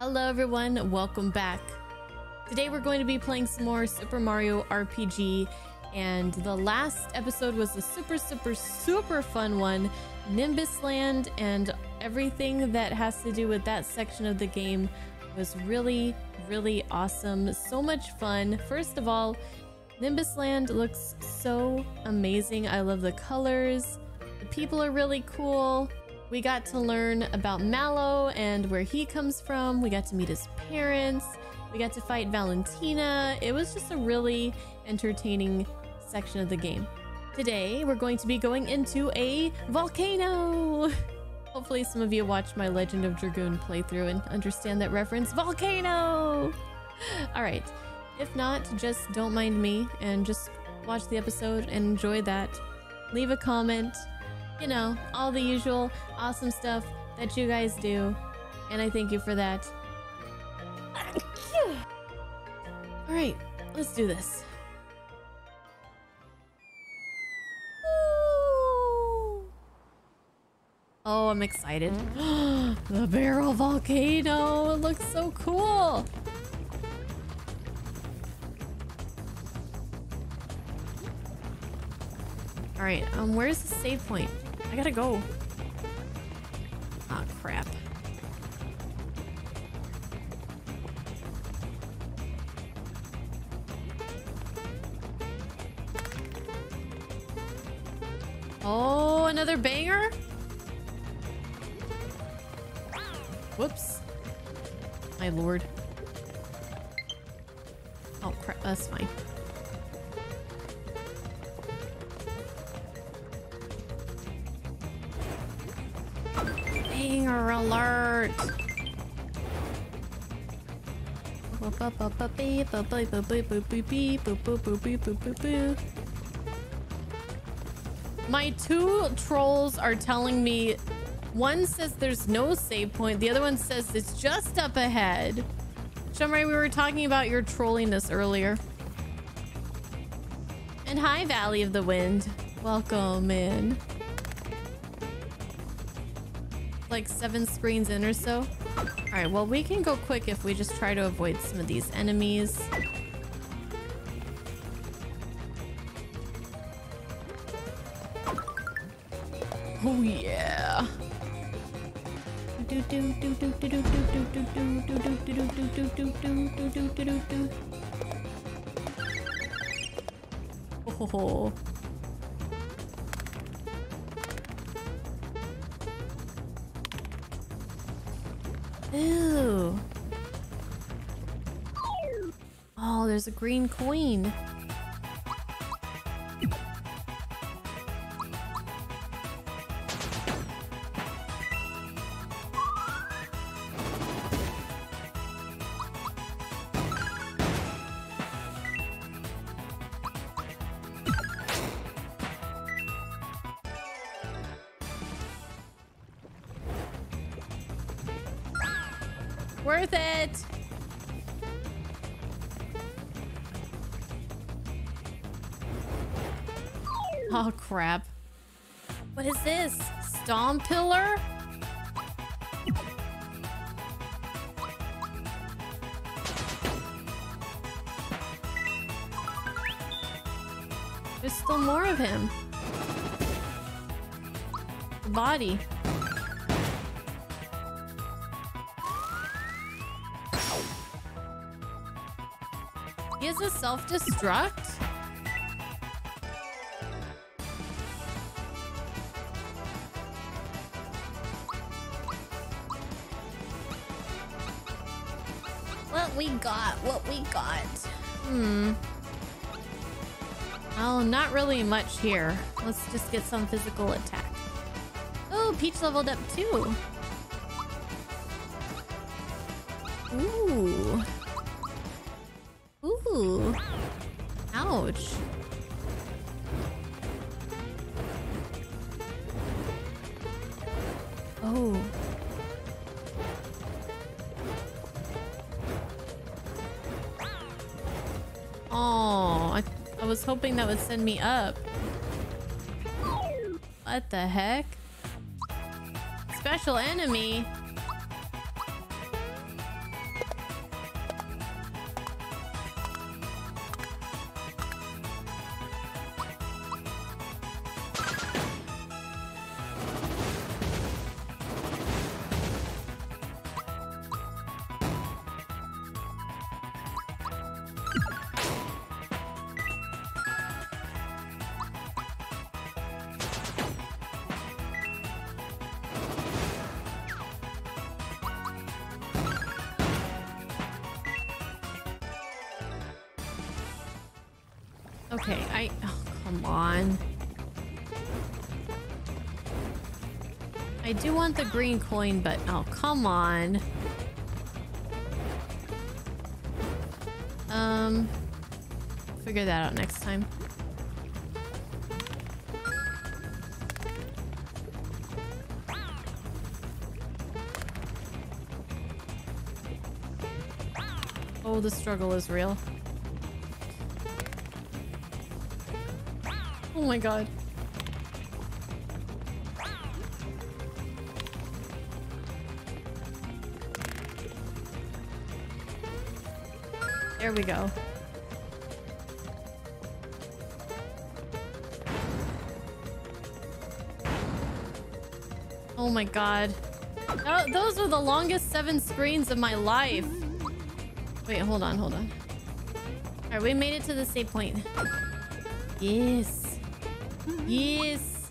Hello everyone, welcome back. Today we're going to be playing some more Super Mario RPG, and the last episode was a super fun one, Nimbus Land, and everything that has to do with that section of the game was really awesome. So much fun. First of all, Nimbus Land looks so amazing. I love the colors. The people are really cool. We got to learn about Mallow and where he comes from. We got to meet his parents. We got to fight Valentina. It was just a really entertaining section of the game. Today, we're going to be going into a volcano. Hopefully some of you watched my Legend of Dragoon playthrough and understand that reference. Volcano! All right. If not, just don't mind me and just watch the episode and enjoy that. Leave a comment. You know, all the usual awesome stuff that you guys do, and I thank you for that. All right, let's do this. Ooh. Oh, I'm excited. The Barrel Volcano, it looks so cool. All right, where's the save point? I gotta go. Ah, oh, crap. Oh, another banger? Whoops. My lord. Oh, crap. That's fine. Banger alert! My two trolls are telling me, one says there's no save point, the other one says it's just up ahead. Shumray, we were talking about your trolliness earlier. And hi, Valley of the Wind. Welcome in. Like 7 screens in or so. All right, well, we can go quick if we just try to avoid some of these enemies. Oh yeah. Oh. Ooh. Oh, there's a green coin. Worth it. Oh crap. What is this? Stompiller? There's still more of him. The body. Is a self-destruct? What we got? What we got? Hmm. Oh, not really much here. Let's just get some physical attack. Oh, Peach leveled up too. Ooh. Ooh. Ouch. Oh. Oh, I was hoping that would send me up. What the heck? Special enemy. Okay, oh, come on. I do want the green coin, but oh, come on. Figure that out next time. Oh, the struggle is real. Oh my god. There we go. Oh my god. Oh, those were the longest 7 screens of my life. Wait, hold on, hold on. Alright, we made it to the save point. Yes. Yes.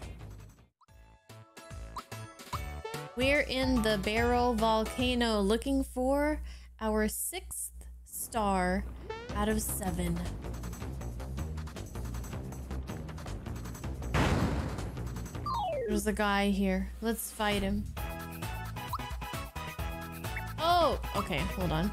We're in the Barrel Volcano looking for our 6th star out of 7. There's a guy here. Let's fight him. Oh! Okay, hold on.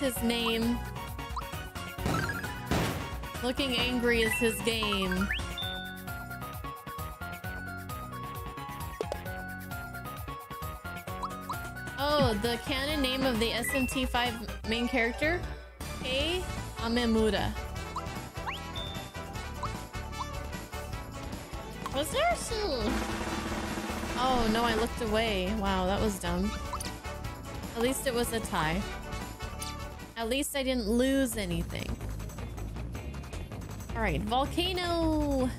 His name. Looking angry is his game. Oh, the canon name of the SMT5 main character? Hey, Amemuda. Was there some... Oh no, I looked away. Wow, that was dumb. At least it was a tie. At least I didn't lose anything. All right, volcano.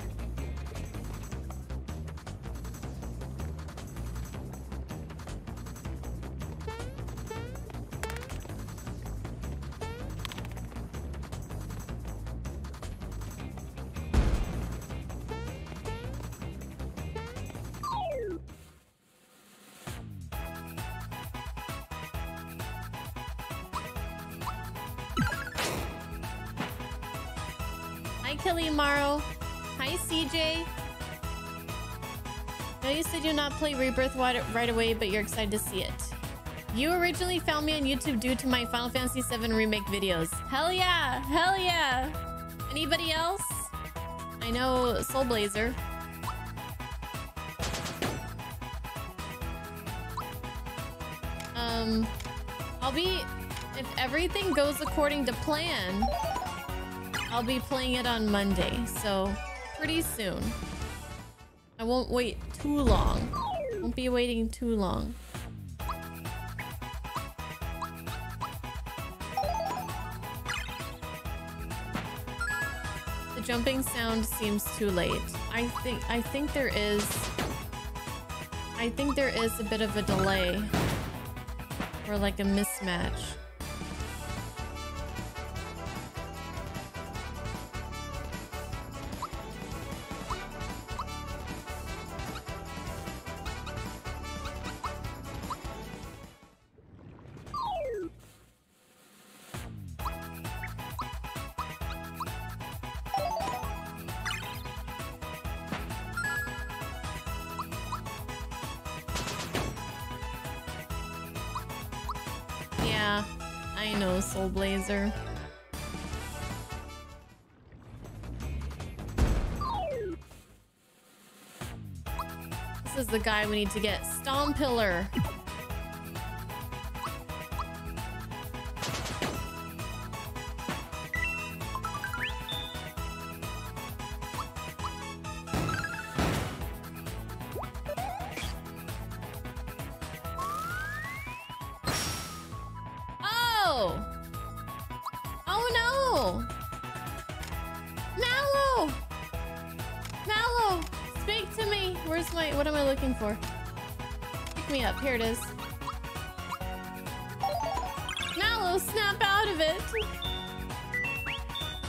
Play Rebirth right away, but you're excited to see it. You originally found me on YouTube due to my Final Fantasy VII remake videos. Hell yeah! Hell yeah! Anybody else? I know Soul Blazer. If everything goes according to plan, I'll be playing it on Monday, so pretty soon. I won't wait too long. Won't be waiting too long. The jumping sound seems too late. I think there is. I think there is a bit of a delay or like a mismatch. Blazer. This is the guy we need to get. Stompiller. Oh no! Mallow! to me. Where's my... What am I looking for? Pick me up. Here it is. Mallow, snap out of it.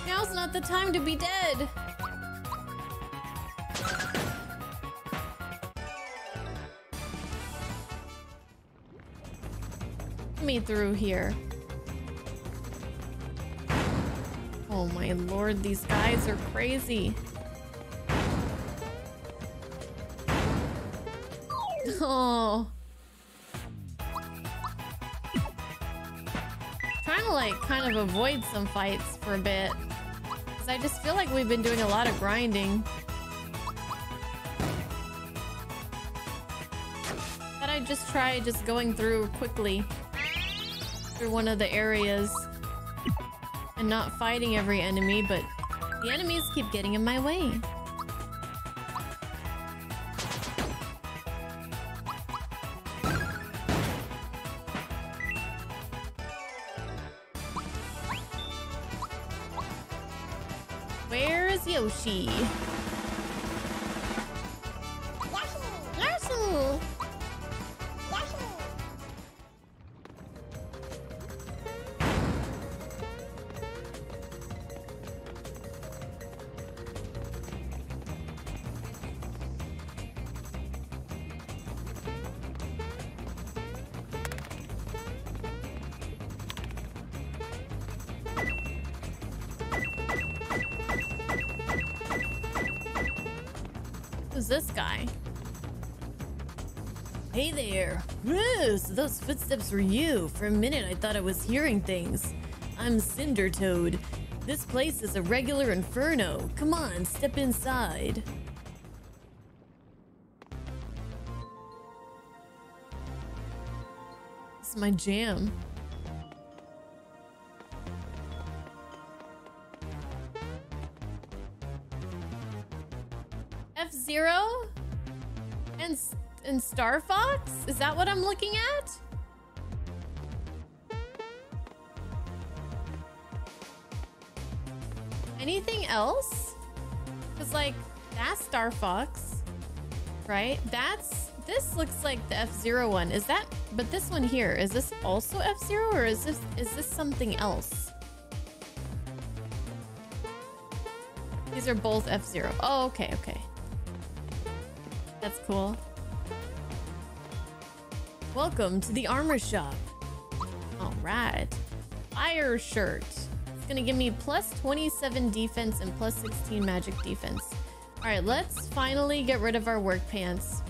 Now's not the time to be dead. Get me through here. Oh my lord, these guys are crazy. Oh. Trying to like kind of avoid some fights for a bit. Cause I just feel like we've been doing a lot of grinding. Thought I'd just try just going through quickly. Through one of the areas. And not fighting every enemy, but the enemies keep getting in my way. Where is Yoshi? This guy. Hey there. Woo, so those footsteps were you. For a minute I thought I was hearing things. I'm Cinder Toad. This place is a regular inferno. Come on, step inside. This is my jam. F-Zero and Star Fox? Is that what I'm looking at? Anything else? Because like that's Star Fox, right? That's, this looks like the F-Zero one. Is that, but this one here, is this also F-Zero or is this something else? These are both F-Zero. Oh, okay, okay. That's cool. Welcome to the armor shop. All right. Fire shirt. It's gonna give me plus 27 defense and plus 16 magic defense. All right, let's finally get rid of our work pants.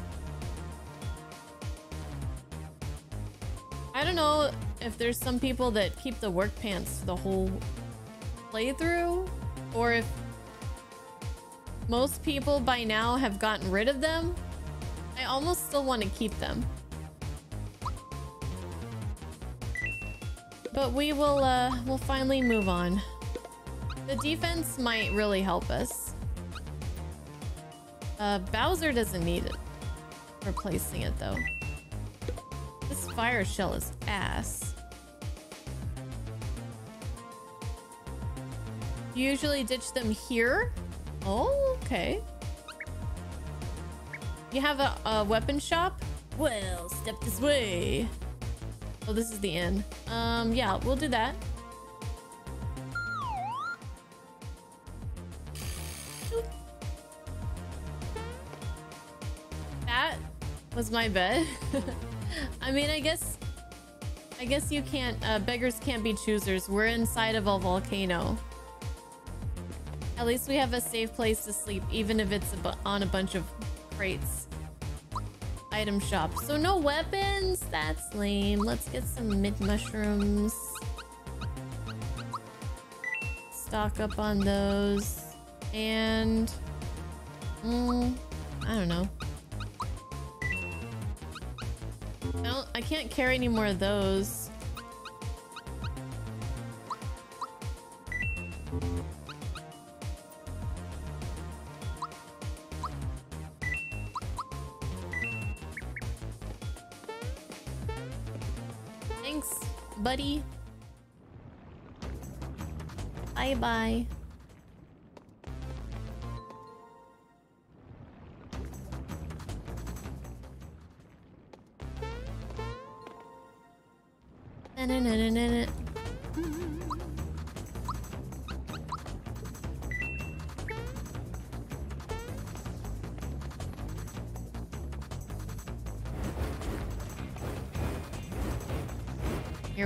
I don't know if there's some people that keep the work pants the whole playthrough or if most people by now have gotten rid of them. I almost still want to keep them. But we will, we'll finally move on. The defense might really help us. Bowser doesn't need it. Replacing it though. This fire shell is ass. You usually ditch them here? Oh, okay. You have a weapon shop? Well, step this way. Oh, this is the inn. Yeah, we'll do that. Boop. That was my bed. I mean, I guess you can't, beggars can't be choosers. We're inside of a volcano. At least we have a safe place to sleep, even if it's on a bunch of crates. Item shop. So no weapons? That's lame. Let's get some mint mushrooms. Stock up on those. And... I don't know. I can't carry any more of those. Buddy. Bye bye. Here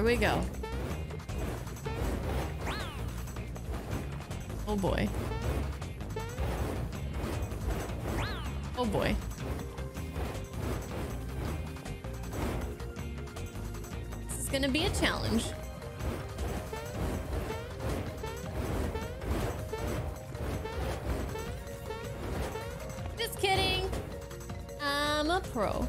we go. Oh boy. Oh boy. This is gonna be a challenge. Just kidding. I'm a pro.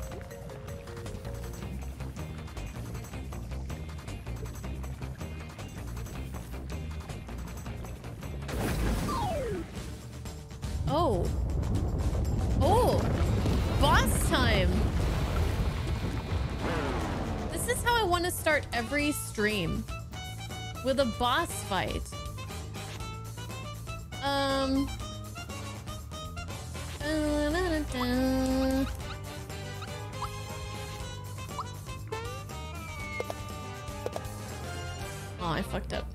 Every stream with a boss fight. Oh, I fucked up.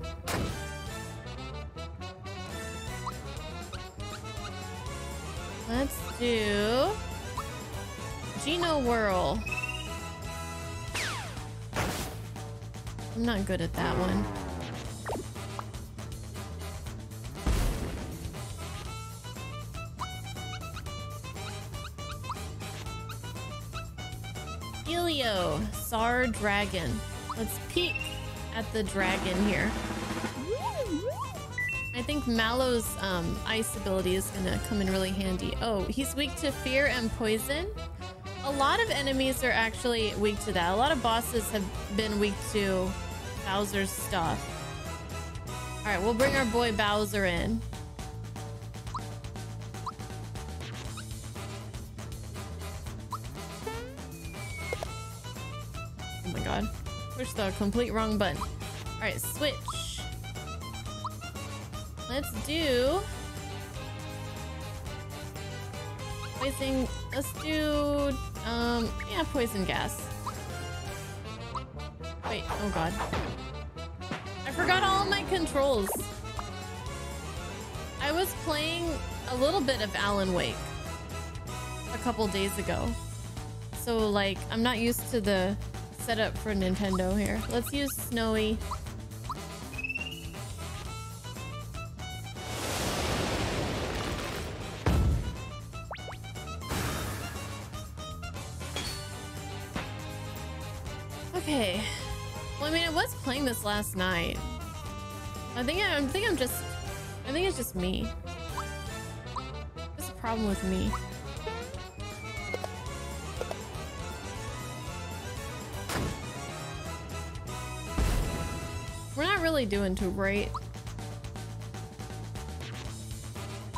Let's do Geno Whirl. I'm not good at that one. Elio, Sar Dragon. Let's peek at the dragon here. I think Mallow's ice ability is gonna come in really handy. Oh, he's weak to fear and poison. A lot of enemies are actually weak to that. A lot of bosses have been weak to Bowser's stuff. All right, we'll bring our boy Bowser in. Oh my god. Pushed the complete wrong button. All right, switch. Let's do... Poison... Let's do... yeah, poison gas. Wait, oh god. I forgot all my controls. I was playing a little bit of Alan Wake a couple days ago. So, like, I'm not used to the setup for Nintendo here. Let's use Snowy. Okay. Well, I mean, I was playing this last night. I think it's just me. What's the problem with me? We're not really doing too great.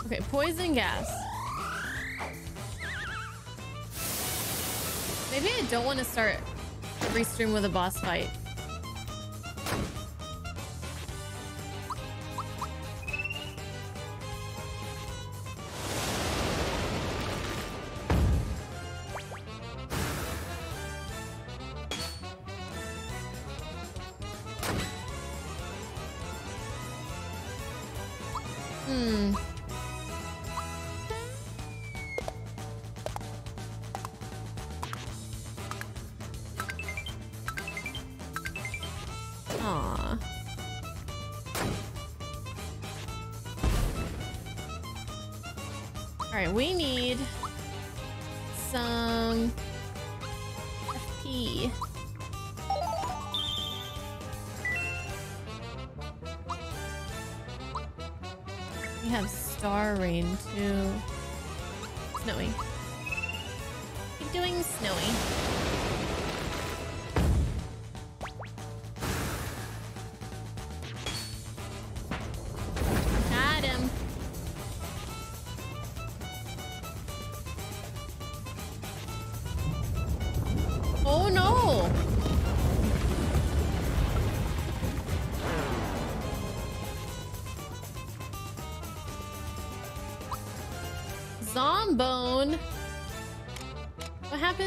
Okay, poison gas. Maybe I don't want to start every stream with a boss fight. We need some FP. We have Star Rain too. Snowy. Keep doing Snowy.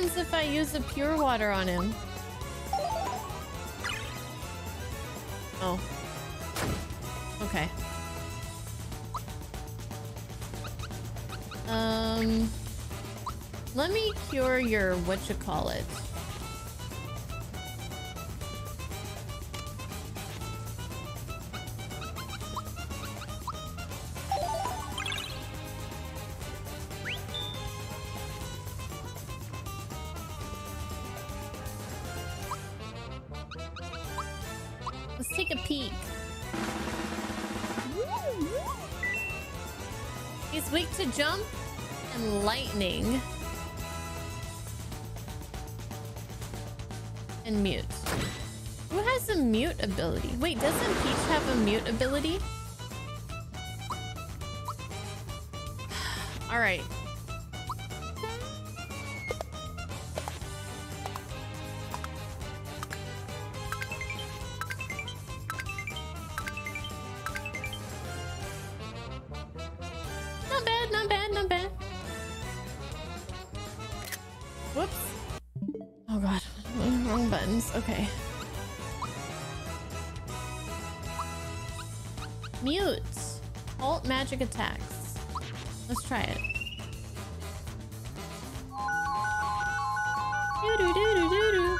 If I use the pure water on him. Oh. Okay. Let me cure your whatchamacallit. Let's take a peek. He's weak to jump and lightning. And mute. Who has a mute ability? Wait, doesn't Peach have a mute ability? Alright. Okay. Mute. Alt magic attacks. Let's try it. Doo-doo-doo-doo-doo-doo.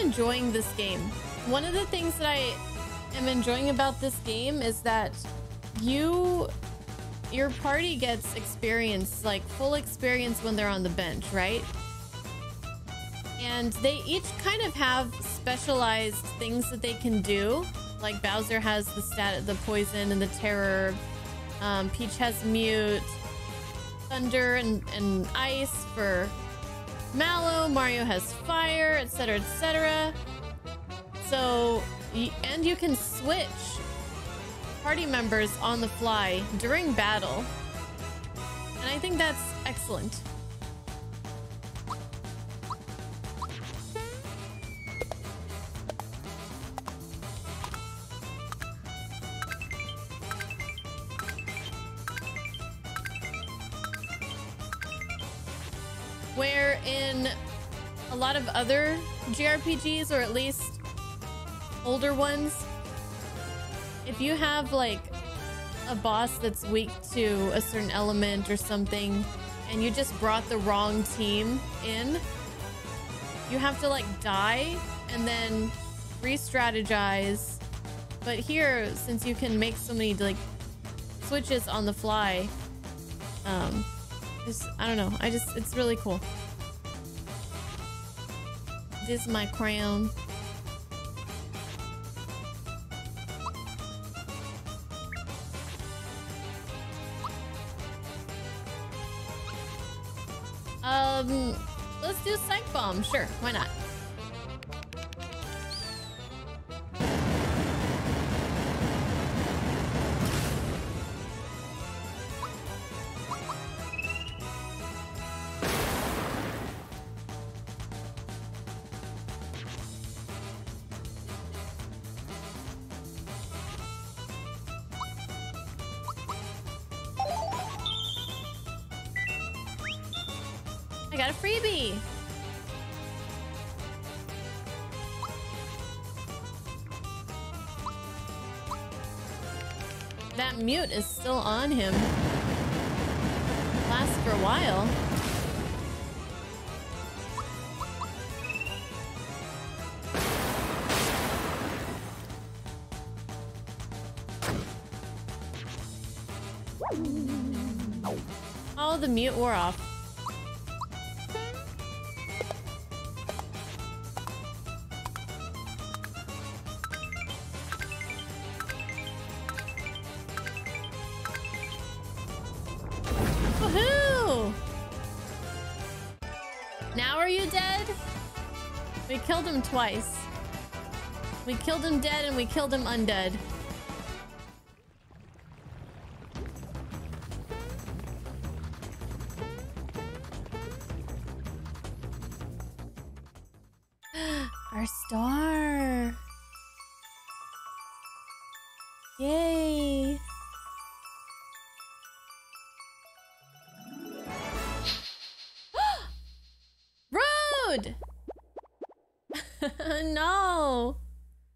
Enjoying this game. One of the things that I am enjoying about this game is that your party gets experience, like full experience when they're on the bench, right? And they each kind of have specialized things that they can do. Like Bowser has the stat, the poison and the terror. Peach has mute, thunder and ice for Mallow, Mario has fire, etc, etc. So, and you can switch party members on the fly during battle. And I think that's excellent. Of other JRPGs, or at least older ones, if you have like a boss that's weak to a certain element or something and you just brought the wrong team in, you have to like die and then re-strategize. But here, since you can make so many like switches on the fly, I don't know, it's really cool. This is my crown. Let's do Psych Bomb. Sure, why not? Mute is still on him. Lasts for a while. Oh, the mute wore off. Woohoo! Now are you dead? We killed him twice. We killed him dead and we killed him undead. Our star. Yay. Road. No.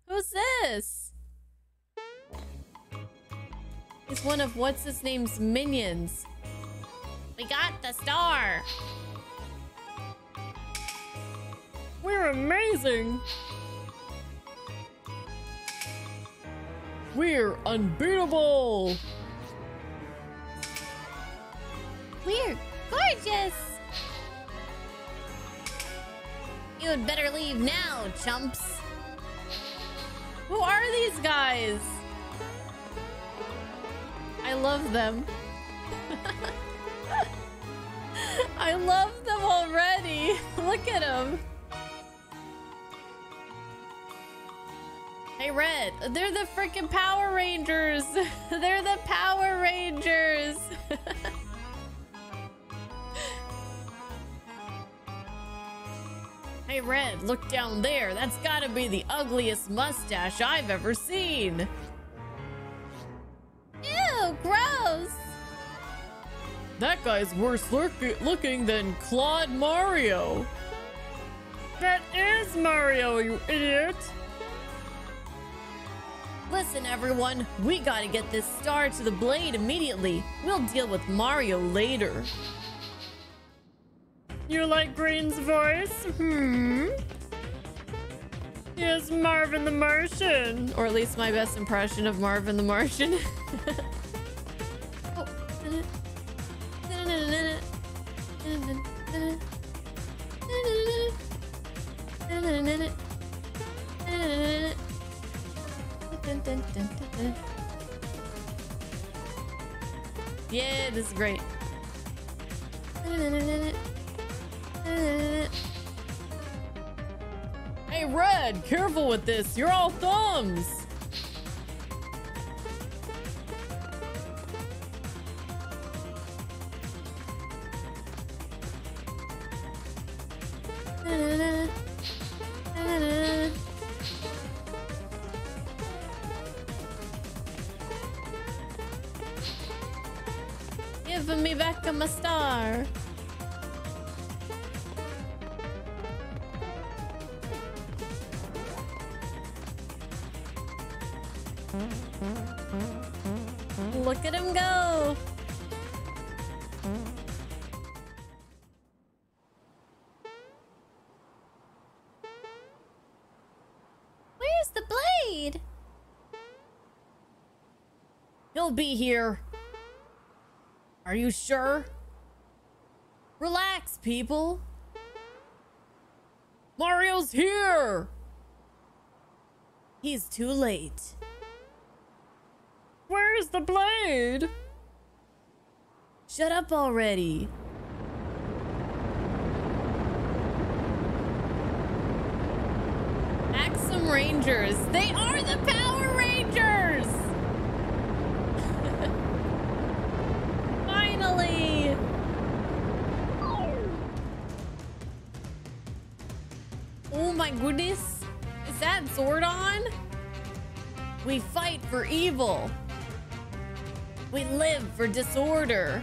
Who's this? It's one of what's his name's minions. We got the star. We're amazing! We're unbeatable! We're gorgeous! You'd better leave now, chumps! Who are these guys? I love them. I love them already! Look at them! Hey, Red, they're the freaking Power Rangers. They're the Power Rangers. Hey, Red, look down there. That's gotta be the ugliest mustache I've ever seen. Ew, gross. That guy's worse looking than Claude Mario. That is Mario, you idiot. Listen, everyone, we gotta get this star to the blade immediately. We'll deal with Mario later. You like Green's voice? Hmm. Here's Marvin the Martian. Or at least my best impression of Marvin the Martian. Oh. Yeah, this is great. Hey, Red, careful with this. You're all thumbs. Give me back my star. Look at him go. Where's the blade? He'll be here. Are you sure? Relax, people. Mario's here! He's too late. Where's the blade? Shut up already. Axem Rangers. They are the Power Rangers! Finally! Oh my goodness! Is that Zordon? We fight for evil. We live for disorder.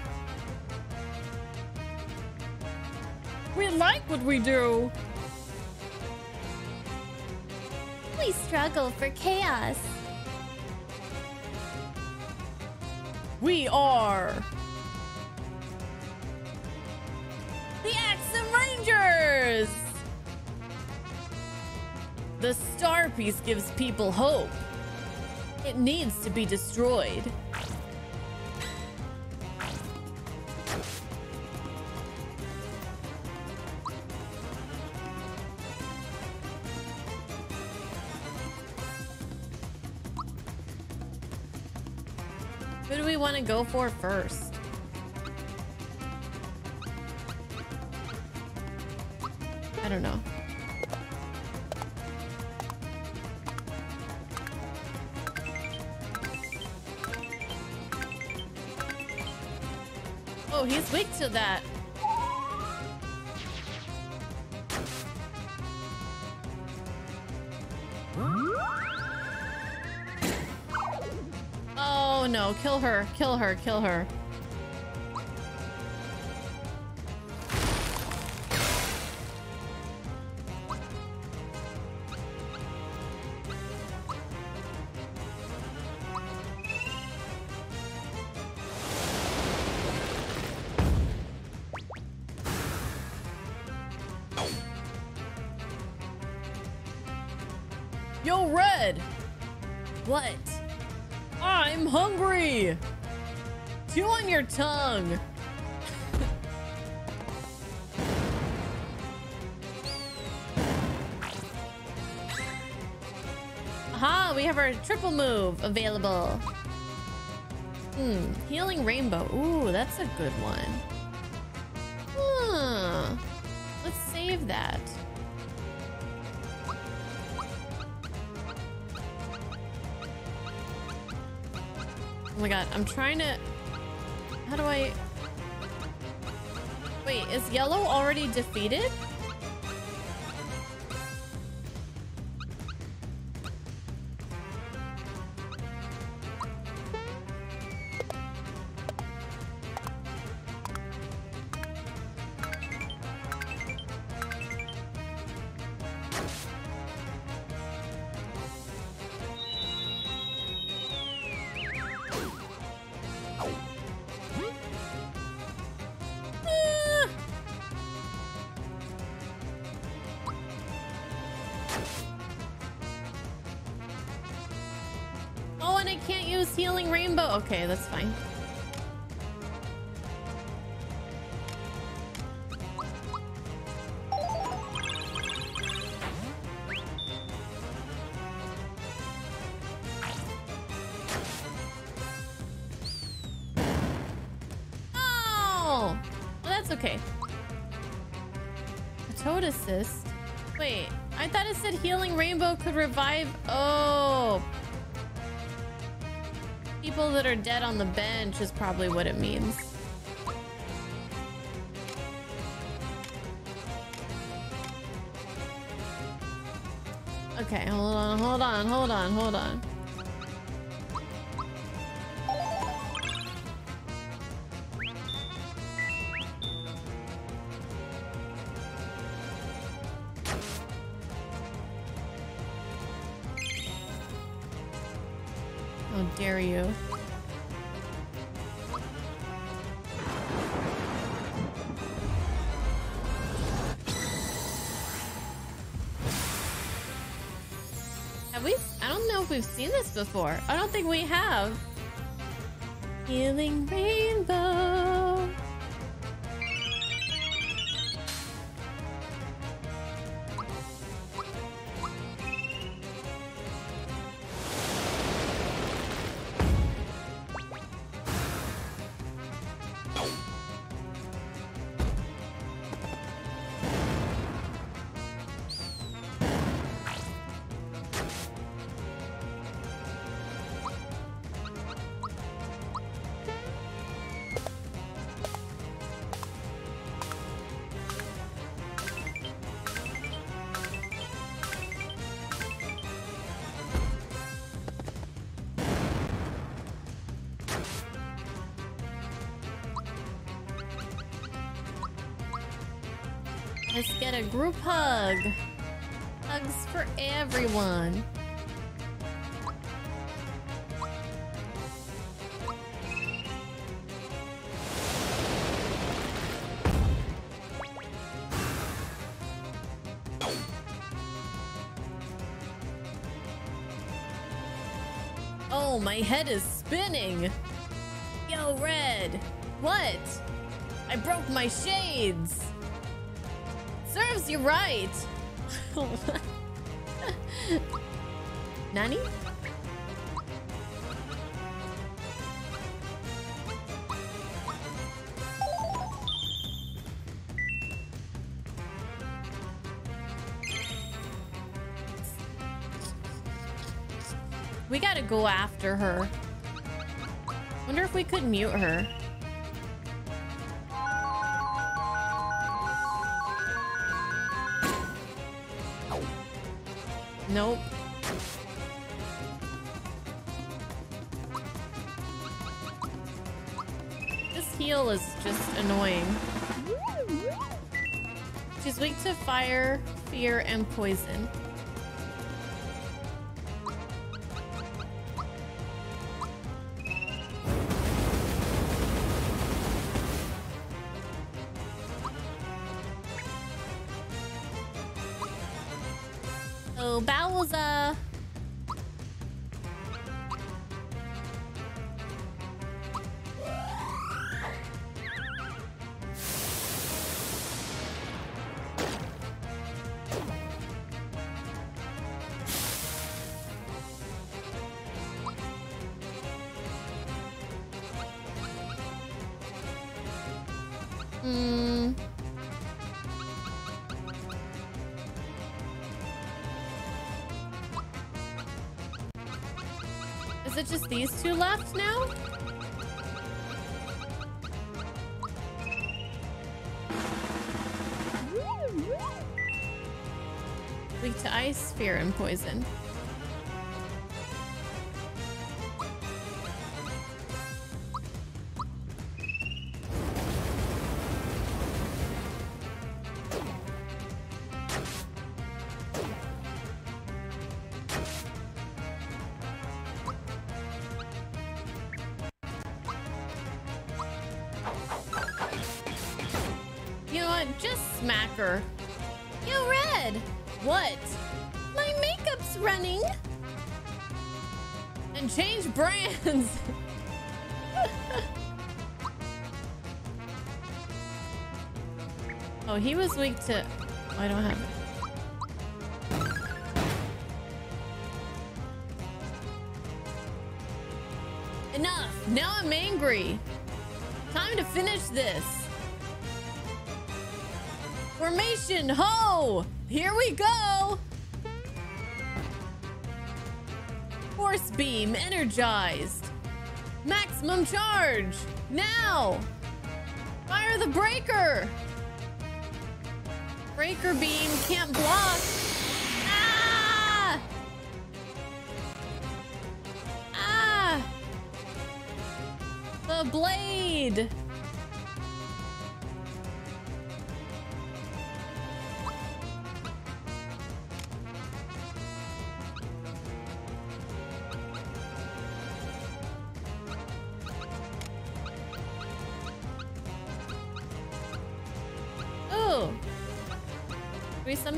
We like what we do. We struggle for chaos. We are the Axem Rangers! The star piece gives people hope. It needs to be destroyed. Who do we want to go for first? I don't know. Oh, he's weak to that. Oh no, kill her, kill her, kill her. Tongue. Aha, we have our triple move available. Hmm, healing rainbow. Ooh, that's a good one. Huh. Let's save that. Oh my god, I'm trying to... How do I... Wait, is yellow already defeated? Okay, that's fine. Oh! Well, that's okay. A toad assist. Wait, I thought it said healing rainbow could revive. Oh. People that are dead on the bench is probably what it means. Okay, hold on, hold on, hold on, hold on. Dare you. Have we? I don't know if we've seen this before. I don't think we have. Healing rainbow. Let's get a group hug. Hugs for everyone. Oh, my head is spinning. Yo, Red. What? I broke my shades. Serves you right. Nani? We gotta go after her. Wonder if we could mute her. Nope. This heal is just annoying. She's weak to fire, fear, and poison. Bowza. Just these two left now? Weak to ice, fear, and poison. Oh, he was weak to... Oh, I don't have it. Enough! Now I'm angry! Time to finish this! Formation, ho! Here we go! Force beam energized! Maximum charge! Now! Fire the breaker! Breaker beam can't block. Ah! Ah! The blade.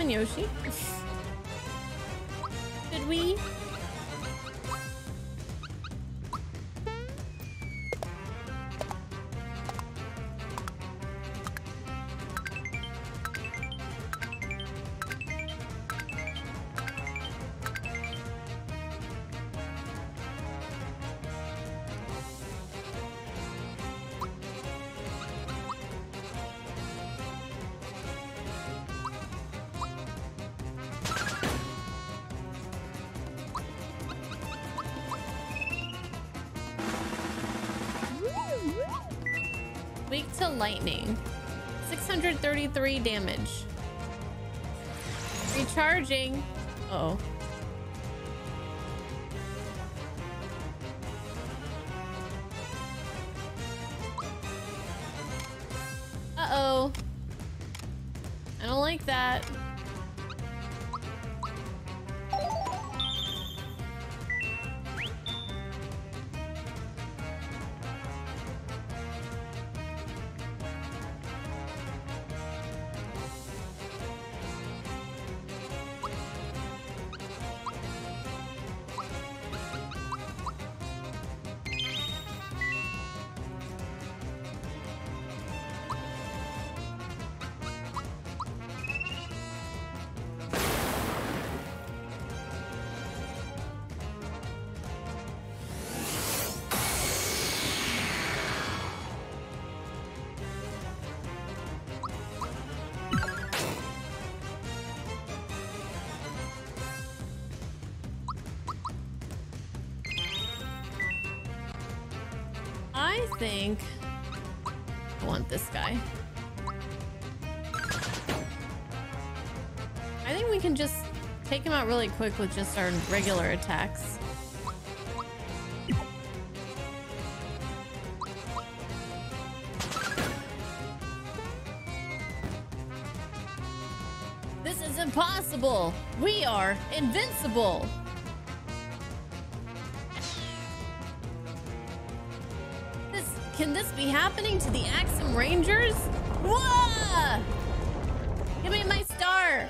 Yoshi? Did we? Lightning. 633 damage. Recharging. Uh-oh. Uh-oh. I don't like that. I think I want this guy. I think we can just take him out really quick with just our regular attacks. This is impossible! We are invincible! Can this be happening to the Axem Rangers? Whoa! Give me my star!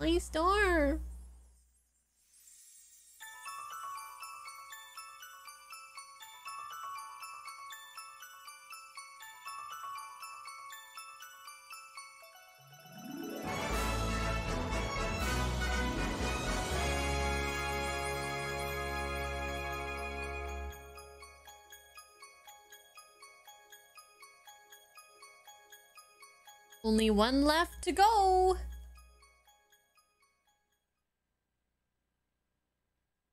My star! Only one left to go.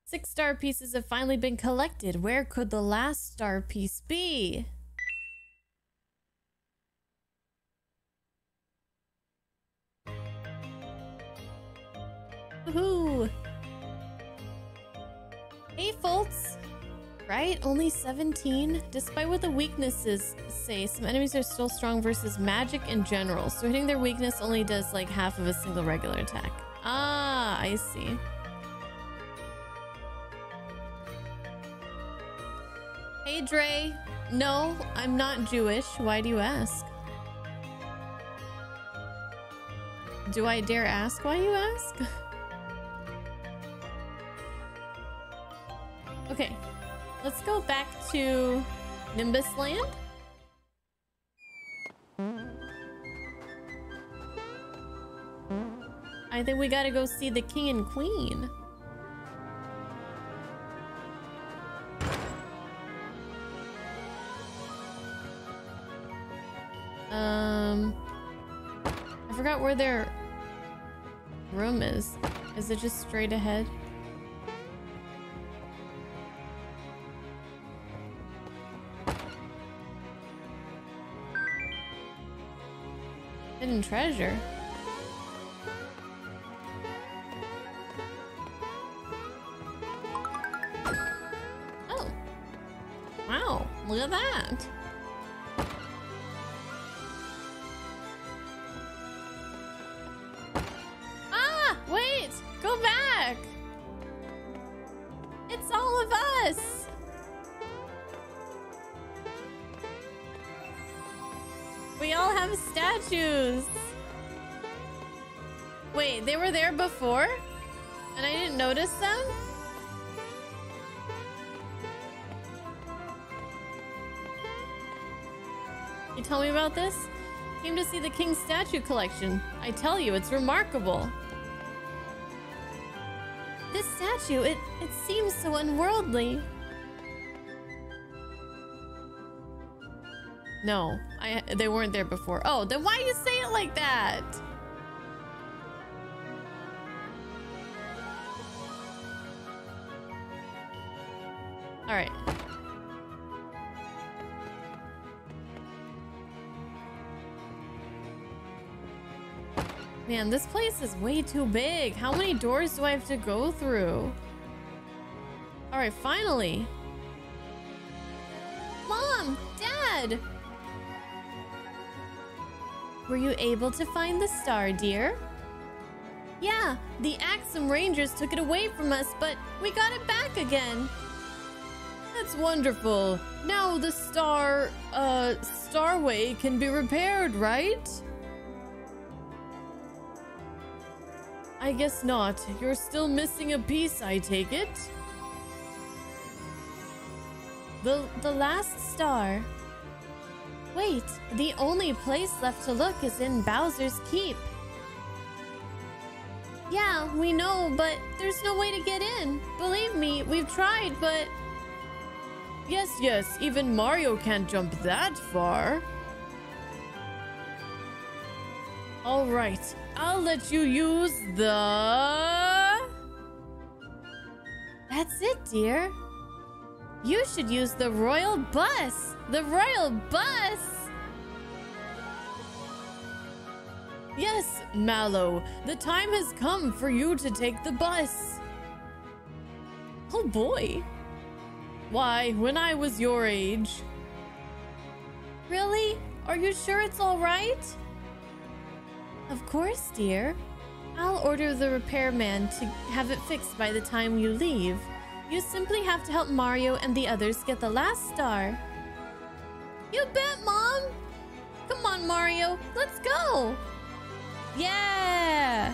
6 star pieces have finally been collected. Where could the last star piece be? Woohoo! Hey, folks! Right? Only 17? Despite what the weaknesses say, some enemies are still strong versus magic in general, so hitting their weakness only does like half of a single regular attack. Ah, I see. Hey, Dre. No, I'm not Jewish. Why do you ask? Do I dare ask why you ask? Okay. Let's go back to Nimbus Land. I think we gotta go see the king and queen. I forgot where their room is. Is it just straight ahead? Hidden treasure. Oh. Wow. Look at that. Ah! Wait! Go back! It's all of us! We all have statues. Wait, they were there before? And I didn't notice them? You tell me about this? Came to see the King's statue collection. I tell you, it's remarkable. This statue, it seems so unworldly. No, they weren't there before. Oh, then why do you say it like that? All right. Man, this place is way too big. How many doors do I have to go through? All right, finally. Mom, Dad. Were you able to find the star, dear? Yeah, the Axem Rangers took it away from us, but we got it back again. That's wonderful. Now the Starway can be repaired, right? I guess not. You're still missing a piece, I take it. The last star. Wait, the only place left to look is in Bowser's Keep. Yeah, we know, but there's no way to get in. Believe me, we've tried, but Yes, yes, even Mario can't jump that far. All right, I'll let you use the... That's it, dear. You should use the royal bus. The royal bus! Yes, Mallow, the time has come for you to take the bus. Oh boy. Why, when I was your age. Really? Are you sure it's all right? Of course, dear. I'll order the repairman to have it fixed by the time you leave. You simply have to help Mario and the others get the last star. You bet, Mom! Come on, Mario, let's go! Yeah!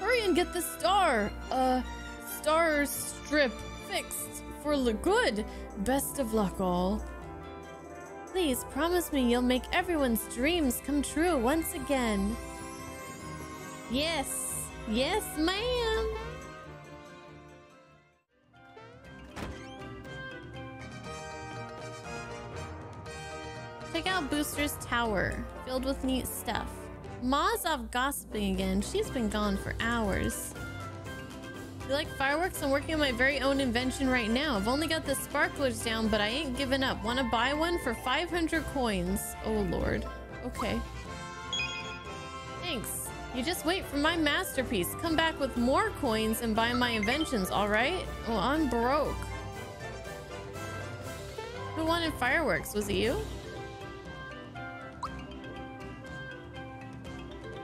Hurry and get the star! Star strip fixed for the good. Best of luck, all. Please promise me you'll make everyone's dreams come true once again. Yes, yes, ma'am. Check out Booster's Tower, filled with neat stuff. Ma's off gossiping again. She's been gone for hours. You like fireworks? I'm working on my very own invention right now. I've only got the sparklers down, but I ain't giving up. Want to buy one for 500 coins? Oh, Lord. Okay. Thanks. You just wait for my masterpiece. Come back with more coins and buy my inventions, all right? Well, I'm broke. Who wanted fireworks? Was it you?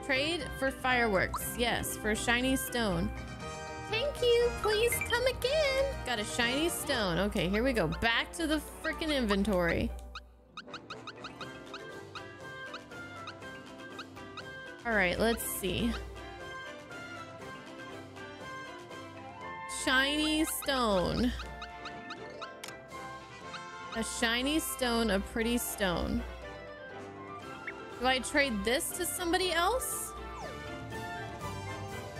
Trade for fireworks. Yes, for a shiny stone. Thank you. Please come again. Got a shiny stone. Okay, here we go. Back to the freaking inventory. All right, let's see. Shiny stone. A shiny stone, a pretty stone. Do I trade this to somebody else?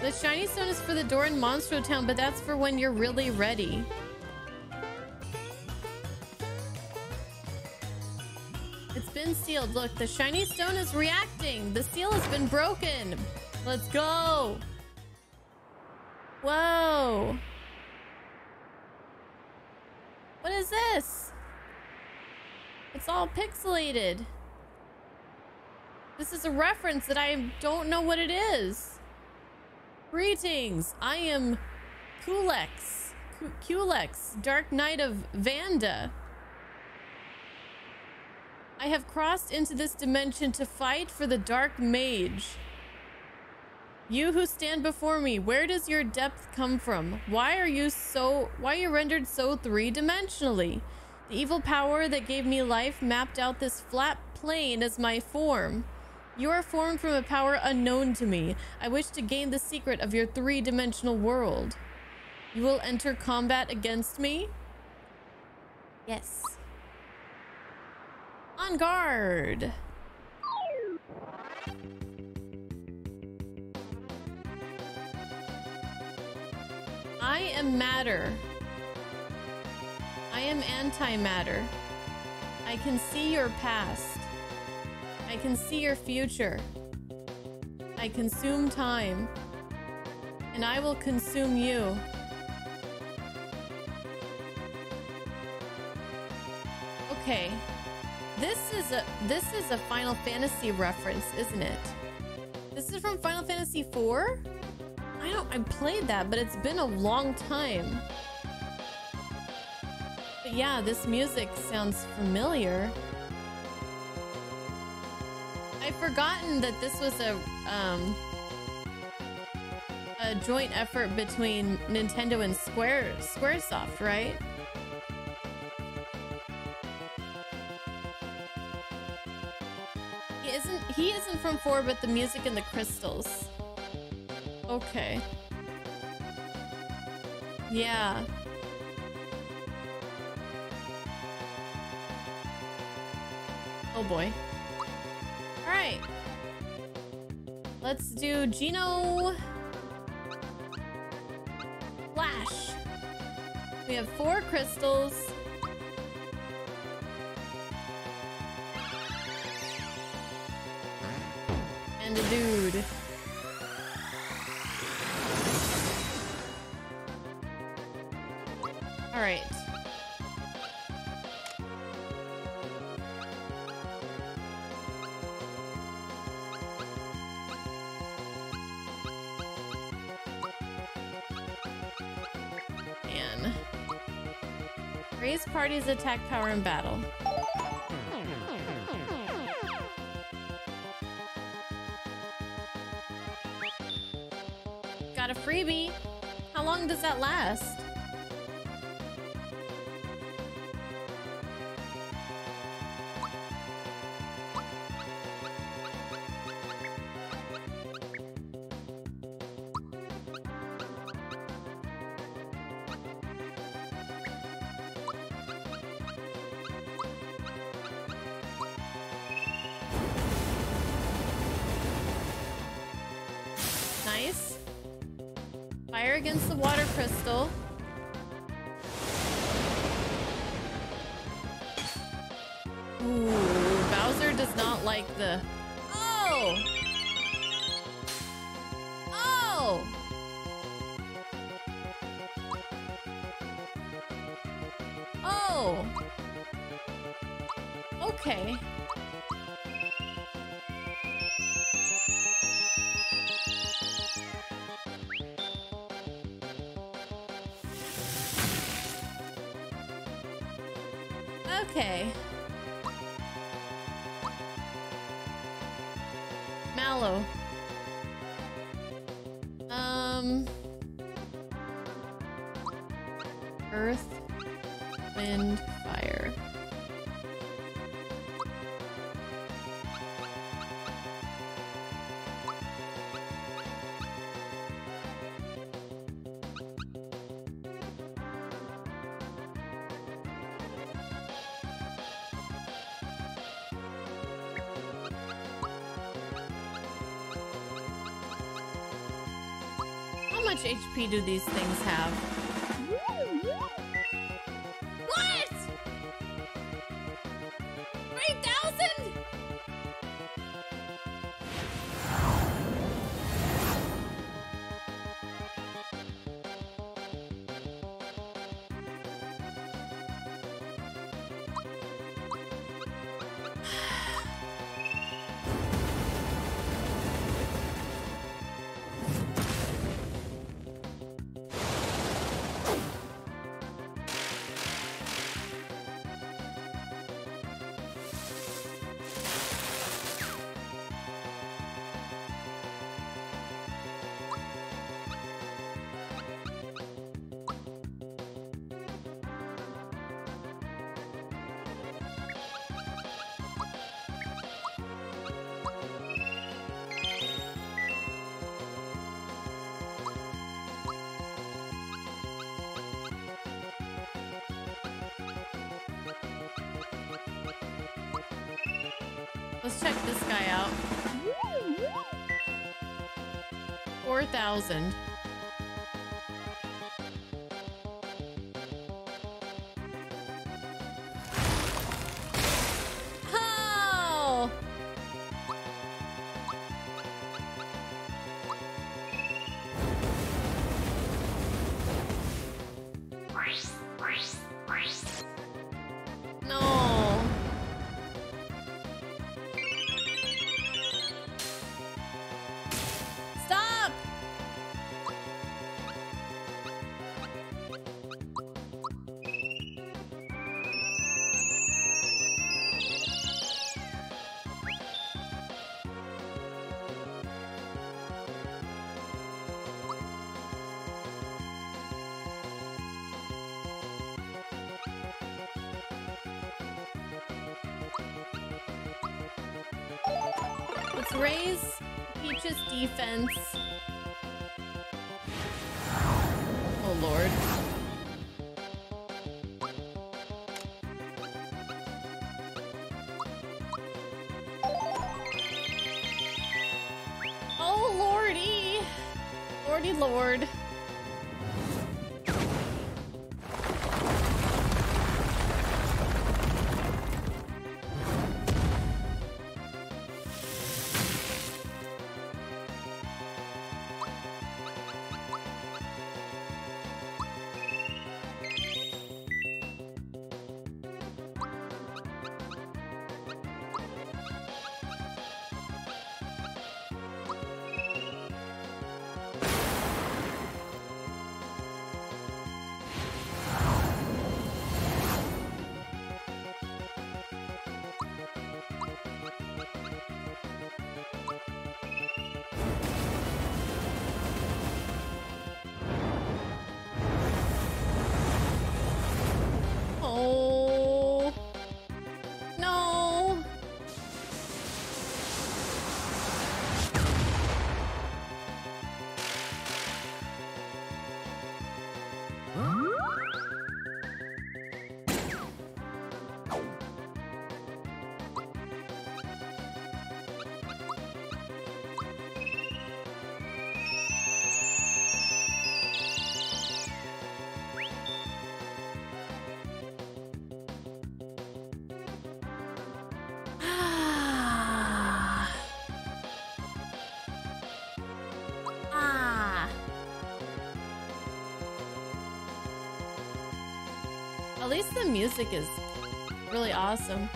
The shiny stone is for the door in Monstro Town, but that's for when you're really ready. It's been sealed. Look, the shiny stone is reacting. The seal has been broken. Let's go. Whoa. What is this? It's all pixelated. This is a reference that I don't know what it is. Greetings, I am Culex, Dark Knight of Vanda. I have crossed into this dimension to fight for the Dark Mage. You who stand before me, where does your depth come from? Why are you rendered so three-dimensionally? The evil power that gave me life mapped out this flat plane as my form. You are formed from a power unknown to me. I wish to gain the secret of your three-dimensional world. You will enter combat against me? Yes. On guard! I am matter. I am antimatter. I can see your past. I can see your future. I consume time. And I will consume you. Okay. This is a Final Fantasy reference, isn't it? This is from Final Fantasy 4? I played that, but it's been a long time. But yeah, this music sounds familiar. I've forgotten that this was a joint effort between Nintendo and Squaresoft, right? He isn't from 4, but the music and the crystals. Okay. Yeah. Oh boy. All right, let's do Geno Flash. We have 4 crystals, hitting the dude. Alright. Man. Raise party's attack power in battle. Got a freebie. How long does that last? Crystal. Ooh, Bowser does not like the... Oh! Oh! Oh! Okay. Okay. Mallow. Earth, wind, fire. HP do these things have? What? 3,000? Let's check this guy out. 4,000. Oh! No. Raise Peach's defense. Oh lord. Oh lordy! Lordy lord. least the music is really awesome.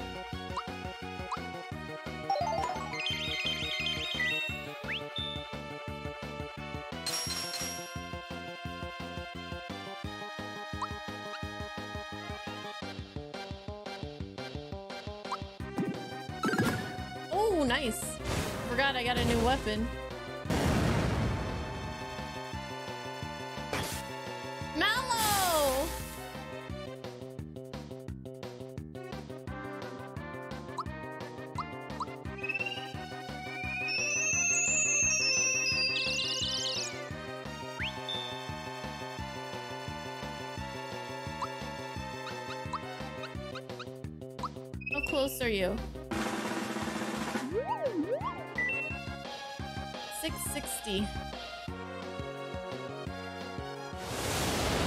Oh, nice. Forgot I got a new weapon. Mallow! How close are you? 660.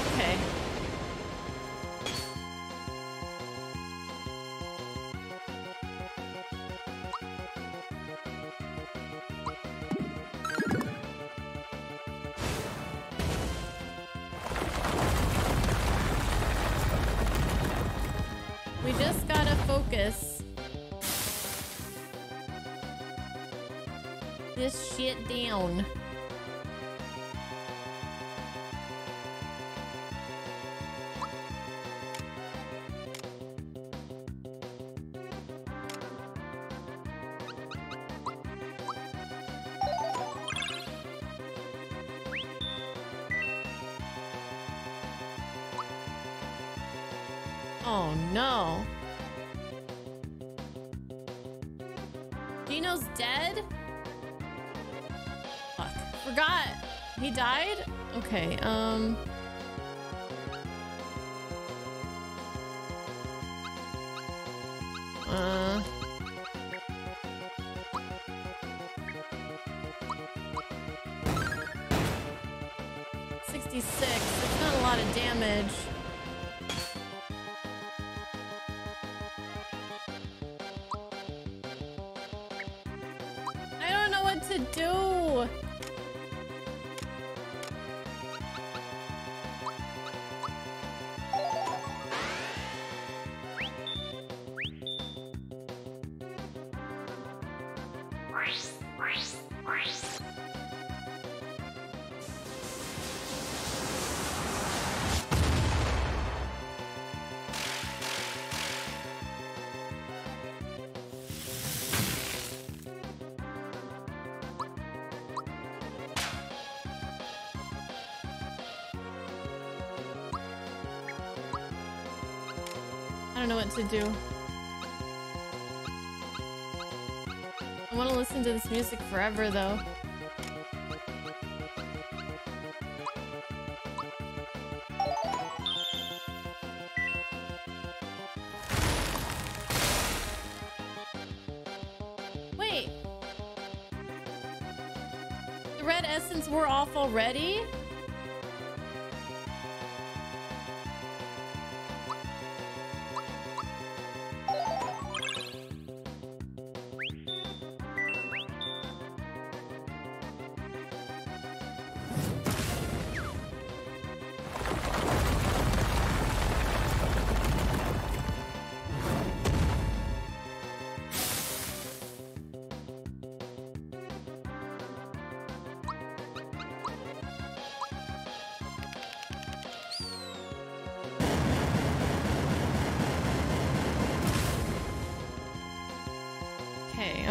Okay. We just gotta focus. This shit down. Oh no. Geno's dead? Forgot he died? Okay, I don't know what to do. I want to listen to this music forever, though. Wait! The red essence wore off already?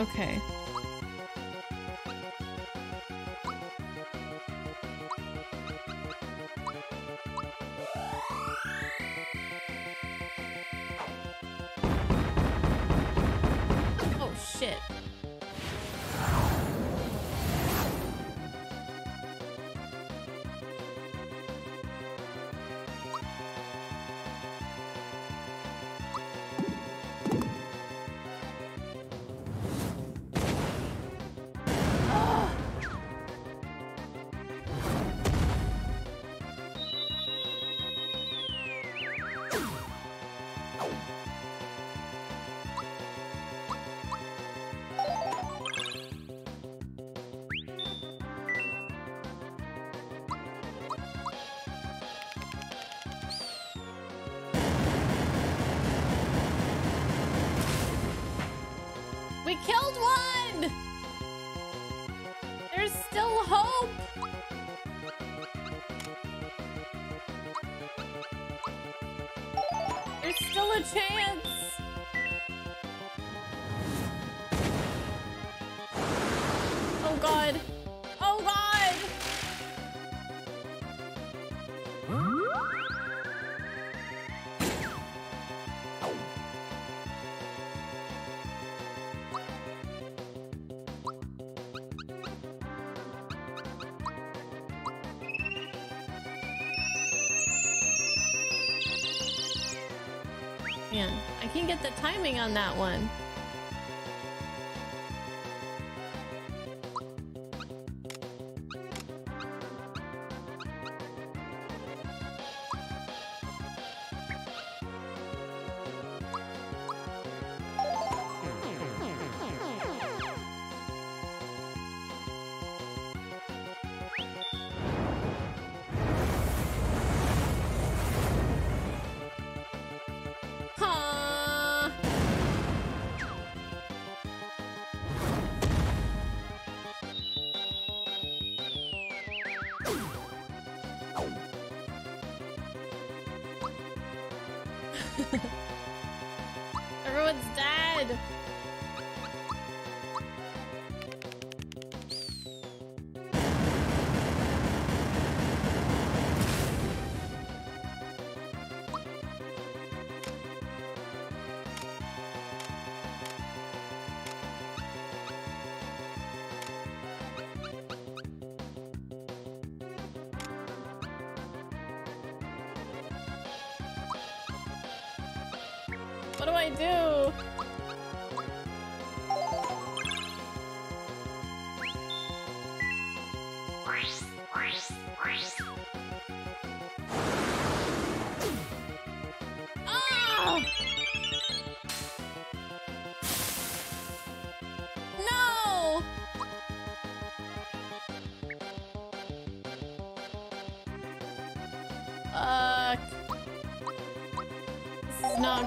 Okay. Oh, shit. We killed one! There's still hope! There's still a chance! Oh god! Oh god! Man, I can't get the timing on that one.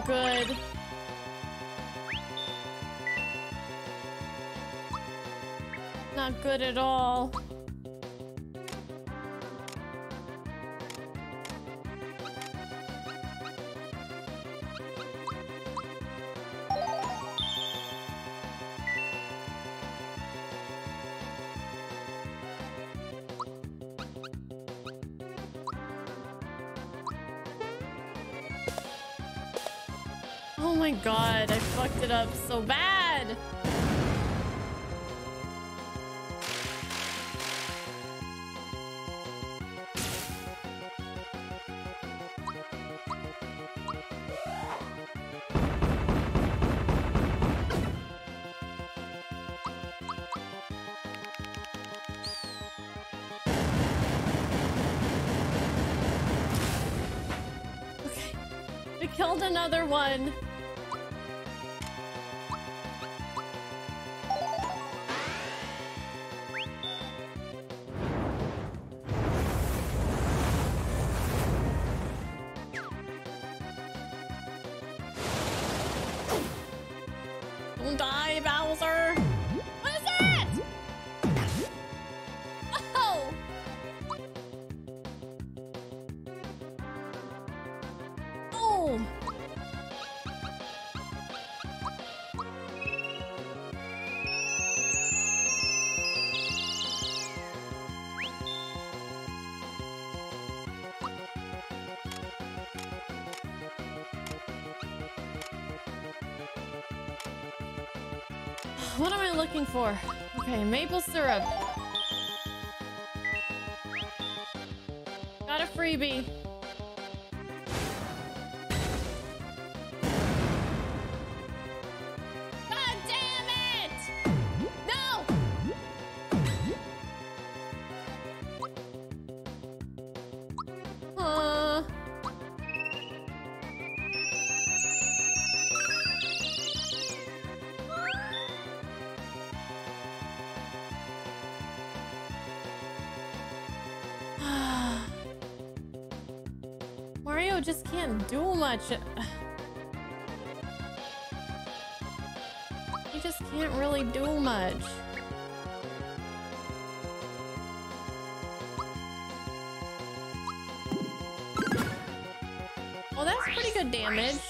Good. Not good at all. God, I fucked it up so bad. Okay, we killed another one. What am I looking for? Okay, maple syrup. Got a freebie. God damn it! No! Just can't do much. You just can't really do much. Well, that's pretty good damage.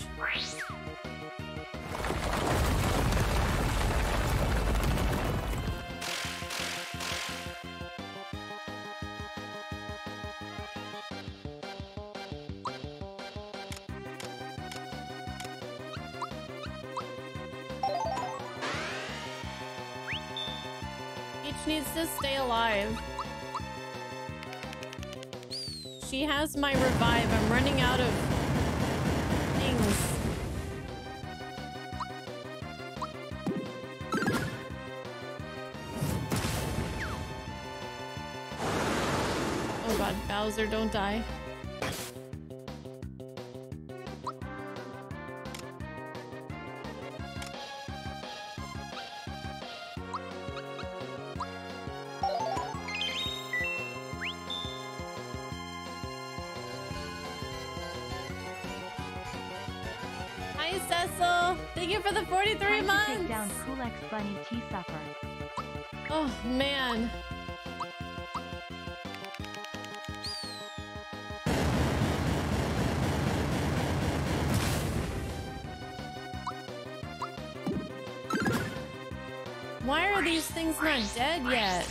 Alive. She has my revive. I'm running out of things. Oh god, Bowser, don't die. For the 43 months. Take down Culex Bunny Tea Supper. Oh man. Why are these things not dead yet?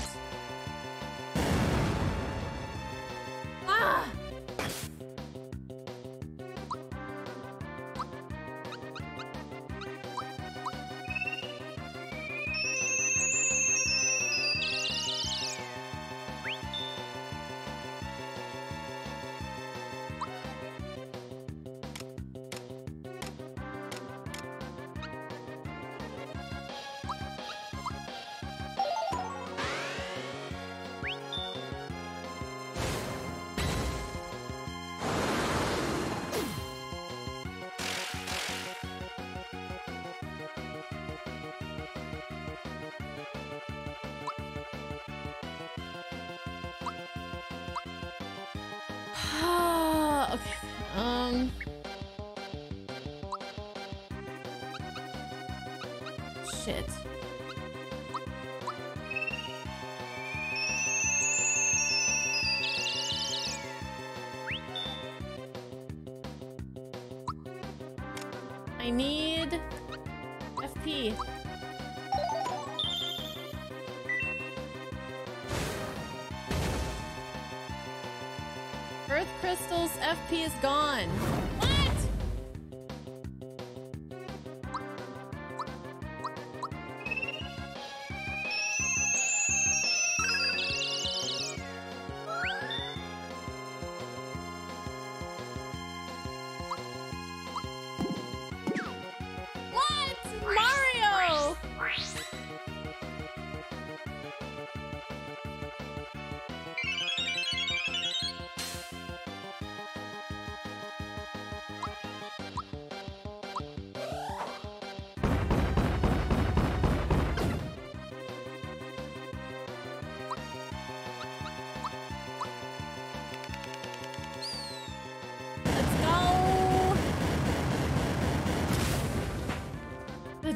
FP is gone. What? What? Mario!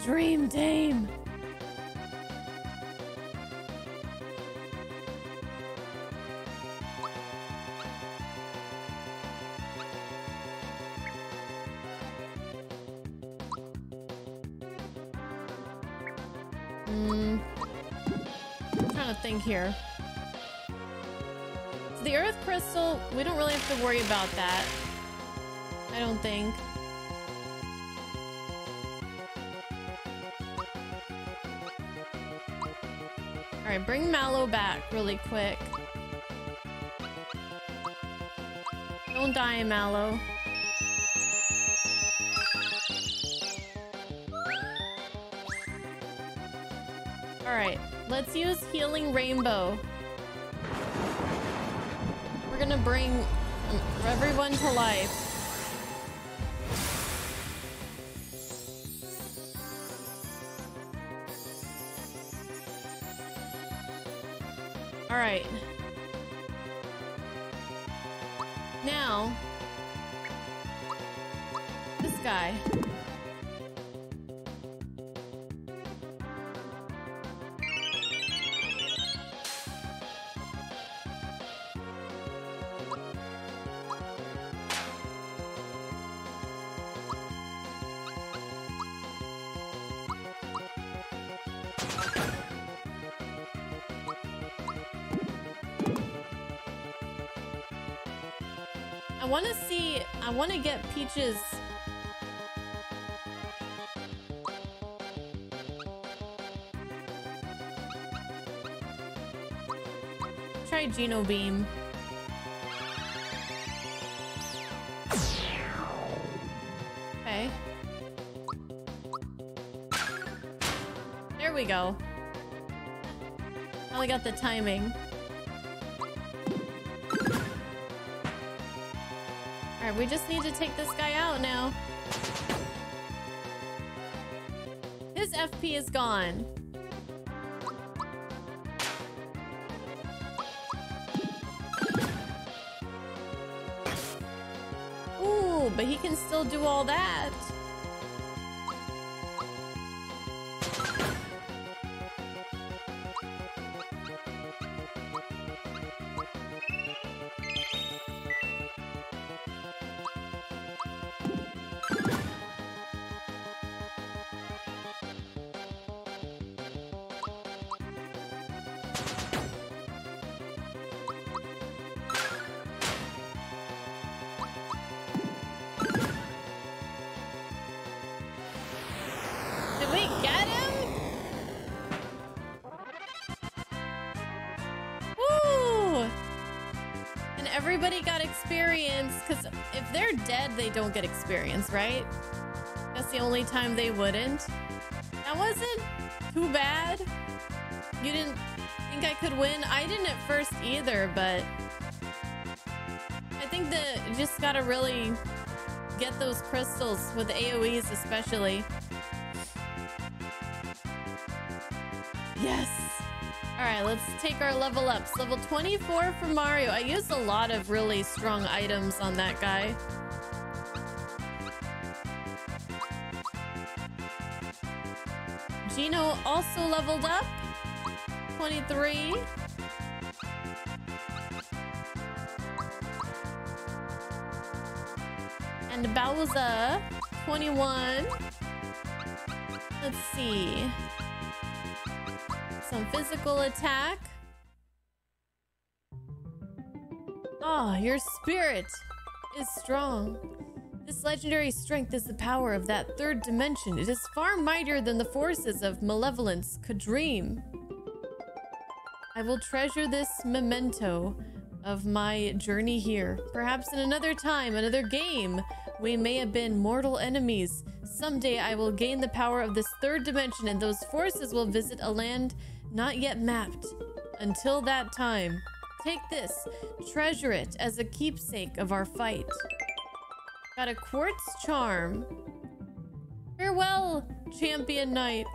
Dream Dame. I'm trying to think here. So the Earth Crystal, we don't really have to worry about that. I don't think. Bring Mallow back really quick. Don't die, Mallow. Alright, let's use Healing Rainbow. We're gonna bring everyone to life. I want to get Peach's... Try Geno Beam. Okay. There we go. Finally got the timing. We just need to take this guy out now. His FP is gone. Ooh, but he can still do all that. Because if they're dead, they don't get experience, right? That's the only time they wouldn't. That wasn't too bad. You didn't think I could win? I didn't at first either, but I think that you just gotta really get those crystals with AoEs especially. Yes. Alright, let's take our level ups. Level 24 for Mario. I used a lot of really strong items on that guy. Geno also leveled up. 23. And Bowser, 21. Let's see. Some physical attack. Ah, your spirit is strong. This legendary strength is the power of that third dimension. It is far mightier than the forces of malevolence could dream. I will treasure this memento of my journey here. Perhaps in another time, another game, we may have been mortal enemies. Someday I will gain the power of this third dimension, and those forces will visit a land not yet mapped. Until that time, take this, treasure it as a keepsake of our fight. Got a quartz charm. Farewell, champion knight.